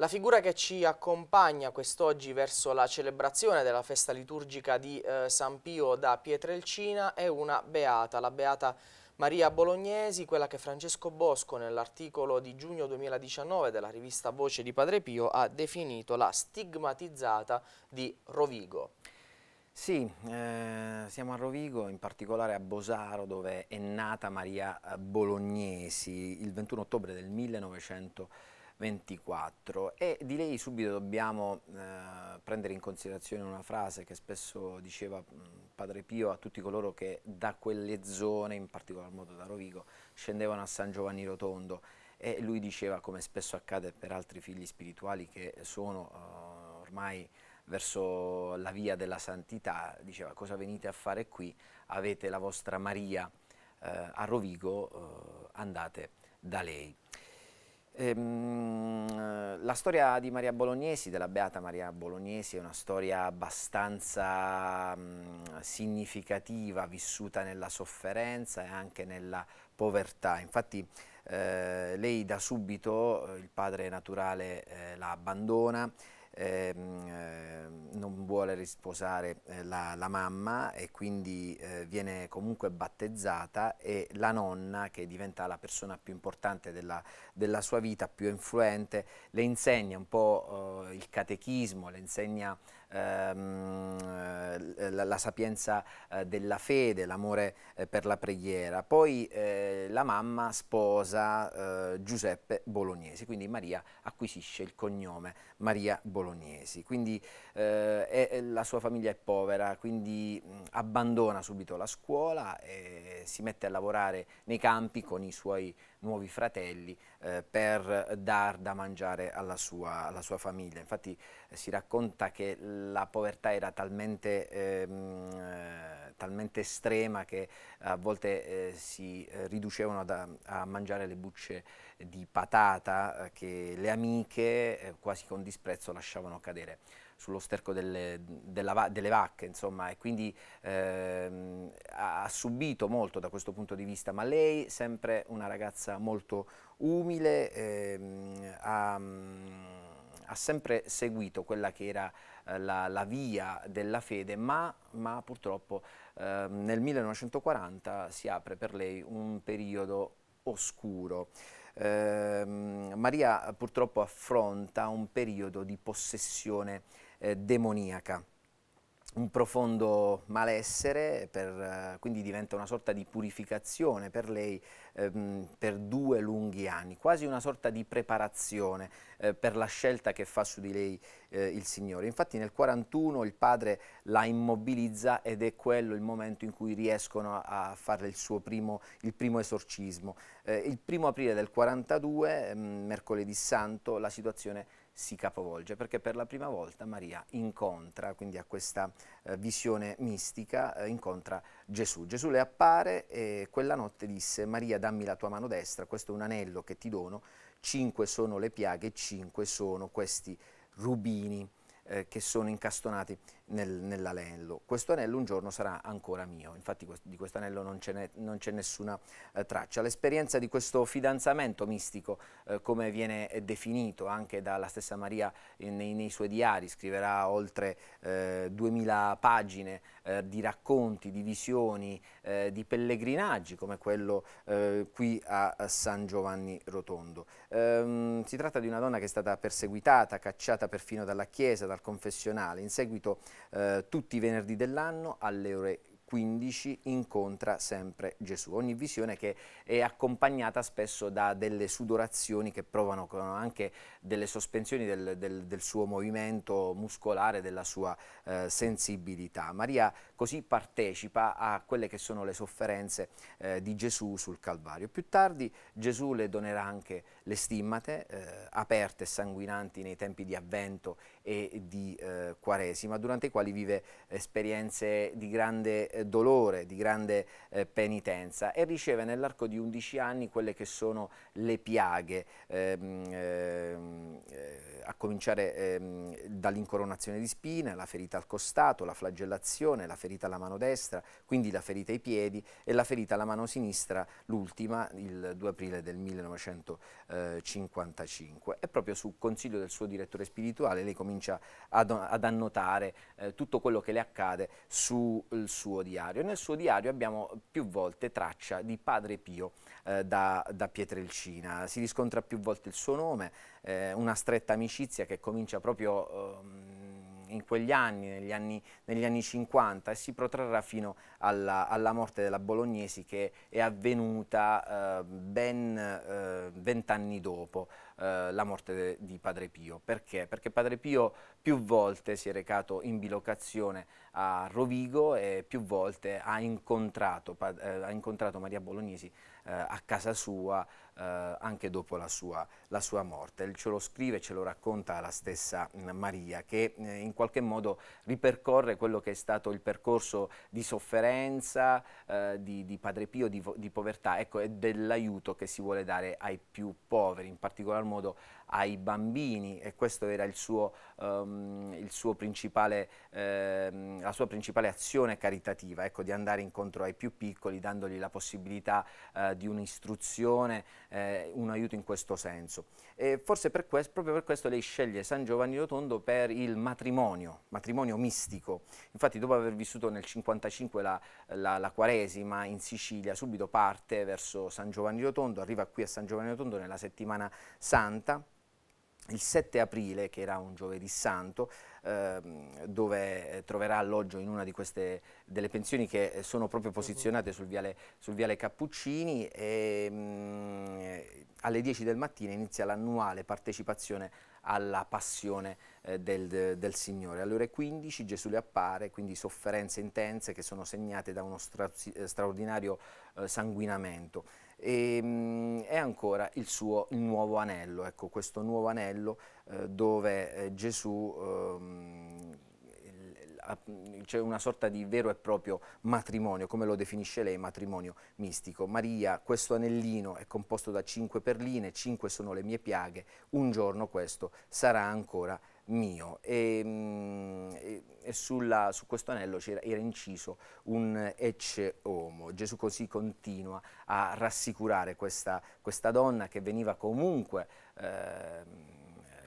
La figura che ci accompagna quest'oggi verso la celebrazione della festa liturgica di San Pio da Pietrelcina è una beata, la beata Maria Bolognesi, quella che Francesco Bosco nell'articolo di giugno 2019 della rivista Voce di Padre Pio ha definito la stigmatizzata di Rovigo. Sì, siamo a Rovigo, in particolare a Bosaro, dove è nata Maria Bolognesi il 21 ottobre del 1924, e di lei subito dobbiamo prendere in considerazione una frase che spesso diceva Padre Pio a tutti coloro che da quelle zone, in particolar modo da Rovigo, scendevano a San Giovanni Rotondo, e lui diceva, come spesso accade per altri figli spirituali che sono ormai verso la via della santità, diceva: cosa venite a fare qui? Avete la vostra Maria a Rovigo, andate da lei. La storia di Maria Bolognesi, della beata Maria Bolognesi, è una storia abbastanza significativa, vissuta nella sofferenza e anche nella povertà. Infatti lei da subito, il padre naturale la abbandona, non vuole risposare la mamma, e quindi viene comunque battezzata, e la nonna, che diventa la persona più importante della sua vita, più influente, le insegna un po' il catechismo, le insegna la sapienza della fede, l'amore per la preghiera. Poi la mamma sposa Giuseppe Bolognese, quindi Maria acquisisce il cognome Maria Bolognesi, quindi la sua famiglia è povera, quindi abbandona subito la scuola e si mette a lavorare nei campi con i suoi nuovi fratelli per dar da mangiare alla sua famiglia. Infatti si racconta che la povertà era talmente estrema che a volte si riducevano a mangiare le bucce di patata che le amiche quasi con disprezzo lasciavano cadere sullo sterco delle vacche, insomma, e quindi ha subito molto da questo punto di vista, ma lei, sempre una ragazza molto umile, ha sempre seguito quella che era la via della fede, ma purtroppo nel 1940 si apre per lei un periodo oscuro. Maria purtroppo affronta un periodo di possessione demoniaca, un profondo malessere, quindi diventa una sorta di purificazione per lei per 2 lunghi anni, quasi una sorta di preparazione per la scelta che fa su di lei il Signore. Infatti nel 1941 il padre la immobilizza, ed è quello il momento in cui riescono a fare il primo esorcismo. Il 1° aprile del 1942, mercoledì santo, la situazione si capovolge, perché per la prima volta Maria incontra, quindi a questa visione mistica, incontra Gesù. Gesù le appare e quella notte disse: Maria, dammi la tua mano destra, questo è un anello che ti dono, 5 sono le piaghe, 5 sono questi rubini che sono incastonati nell'anello. Questo anello un giorno sarà ancora mio. Infatti di questo anello non c'è nessuna traccia. L'esperienza di questo fidanzamento mistico, come viene definito anche dalla stessa Maria nei suoi diari, scriverà oltre 2000 pagine di racconti, di visioni, di pellegrinaggi come quello qui a San Giovanni Rotondo. Si tratta di una donna che è stata perseguitata, cacciata perfino dalla chiesa, dal confessionale. In seguito tutti i venerdì dell'anno alle ore 15 incontra sempre Gesù. Ogni visione che è accompagnata spesso da delle sudorazioni che provano anche delle sospensioni del suo movimento muscolare, della sua sensibilità. Maria così partecipa a quelle che sono le sofferenze di Gesù sul Calvario. Più tardi Gesù le donerà anche le stimmate aperte e sanguinanti nei tempi di Avvento e di Quaresima, durante i quali vive esperienze di grande dolore, di grande penitenza, e riceve nell'arco di 11 anni quelle che sono le piaghe cominciare dall'incoronazione di spine, la ferita al costato, la flagellazione, la ferita alla mano destra, quindi la ferita ai piedi e la ferita alla mano sinistra, l'ultima, il 2 aprile del 1955. E proprio su consiglio del suo direttore spirituale lei comincia ad annotare tutto quello che le accade sul suo diario. Nel suo diario abbiamo più volte traccia di Padre Pio da Pietrelcina, si riscontra più volte il suo nome, una stretta amicizia che comincia proprio in quegli anni, negli anni 50, e si protrarrà fino alla morte della Bolognesi, che è avvenuta ben 20 anni dopo la morte di Padre Pio. Perché? Perché Padre Pio più volte si è recato in bilocazione a Rovigo e più volte ha incontrato Maria Bolognesi a casa sua anche dopo la sua morte. Ce lo scrive, ce lo racconta la stessa Maria, che in qualche modo ripercorre quello che è stato il percorso di sofferenza di Padre Pio, di povertà, ecco, e dell'aiuto che si vuole dare ai più poveri, in particolar modo ai bambini, e questo era la sua principale azione caritativa, ecco, di andare incontro ai più piccoli, dandogli la possibilità di un'istruzione, un aiuto in questo senso. E forse proprio per questo lei sceglie San Giovanni Rotondo per il matrimonio mistico. Infatti, dopo aver vissuto nel 1955 la Quaresima in Sicilia, subito parte verso San Giovanni Rotondo, arriva qui a San Giovanni Rotondo nella settimana santa, il 7 aprile, che era un giovedì santo, dove troverà alloggio in una di queste delle pensioni che sono proprio posizionate sul viale Cappuccini, e alle 10 del mattino inizia l'annuale partecipazione alla passione del Signore. Alle ore 15 Gesù le appare, quindi sofferenze intense che sono segnate da uno straordinario sanguinamento. E ancora il nuovo anello, ecco, questo nuovo anello dove Gesù, c'è una sorta di vero e proprio matrimonio, come lo definisce lei, matrimonio mistico. Maria: questo anellino è composto da 5 perline, 5 sono le mie piaghe, un giorno questo sarà ancora mio. E su questo anello era inciso un ecce homo. Gesù così continua a rassicurare questa donna che veniva comunque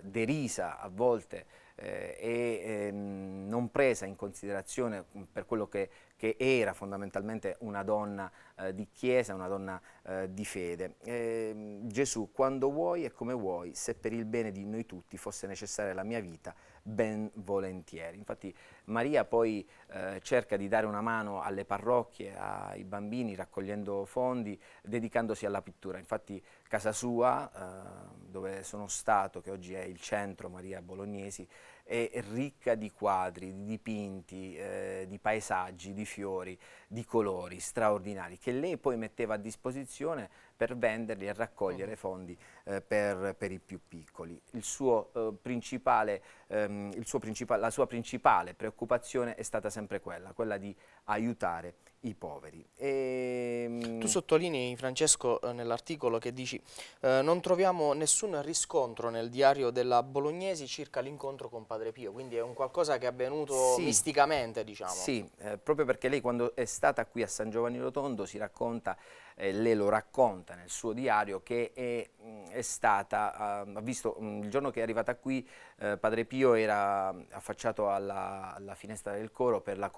derisa a volte e non presa in considerazione per quello che era fondamentalmente una donna di chiesa, una donna di fede. Gesù: quando vuoi e come vuoi, se per il bene di noi tutti fosse necessaria la mia vita, ben volentieri. Infatti Maria poi cerca di dare una mano alle parrocchie, ai bambini, raccogliendo fondi, dedicandosi alla pittura. Infatti casa sua, dove sono stato, che oggi è il centro Maria Bolognesi, è ricca di quadri, di dipinti, di paesaggi, di fiori, di colori straordinari, che lei poi metteva a disposizione per venderli e raccogliere fondi per i più piccoli. La sua principale preoccupazione è stata sempre quella di aiutare i poveri. Tu sottolinei, Francesco, nell'articolo che dici non troviamo nessun riscontro nel diario della Bolognesi circa l'incontro con Padre Pio, quindi è un qualcosa che è avvenuto misticamente, diciamo. Sì, proprio perché lei, quando è stata qui a San Giovanni Rotondo, lei lo racconta nel suo diario, che il giorno che è arrivata qui Padre Pio era affacciato alla finestra del coro per il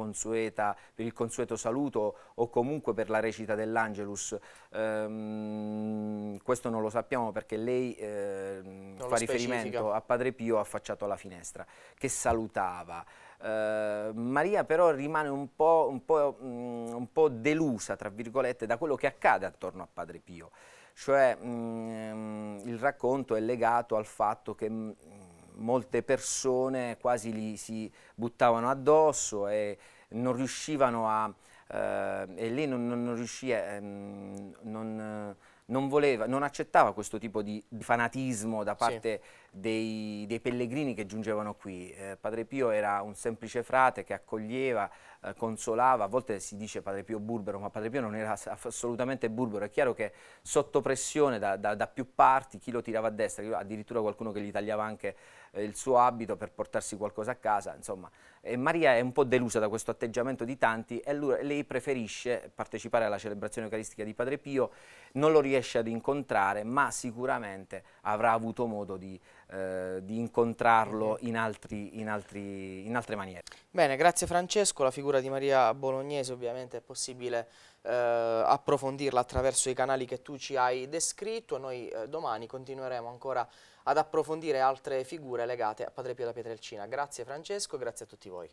consueto saluto o comunque per la recita dell'Angelus. Questo non lo sappiamo perché lei fa riferimento a Padre Pio affacciato alla finestra, che salutava. Maria però rimane un po' delusa, tra virgolette, da quello che accade attorno a Padre Pio, cioè il racconto è legato al fatto che molte persone quasi gli si buttavano addosso e non riuscivano a e lei non riuscì a, non non accettava questo tipo di fanatismo da parte dei pellegrini che giungevano qui. Padre Pio era un semplice frate che accoglieva, consolava. A volte si dice Padre Pio burbero, ma Padre Pio non era assolutamente burbero. È chiaro che sotto pressione da più parti, chi lo tirava a destra, addirittura qualcuno che gli tagliava anche il suo abito per portarsi qualcosa a casa, insomma. E Maria è un po' delusa da questo atteggiamento di tanti e lei preferisce partecipare alla celebrazione eucaristica di Padre Pio. Non lo riesce ad incontrare, ma sicuramente avrà avuto modo di incontrarlo in altre maniere. Bene, grazie Francesco. La figura di Maria Bolognese ovviamente è possibile approfondirla attraverso i canali che tu ci hai descritto. Noi domani continueremo ancora ad approfondire altre figure legate a Padre Pio da Pietrelcina. Grazie Francesco, grazie a tutti voi.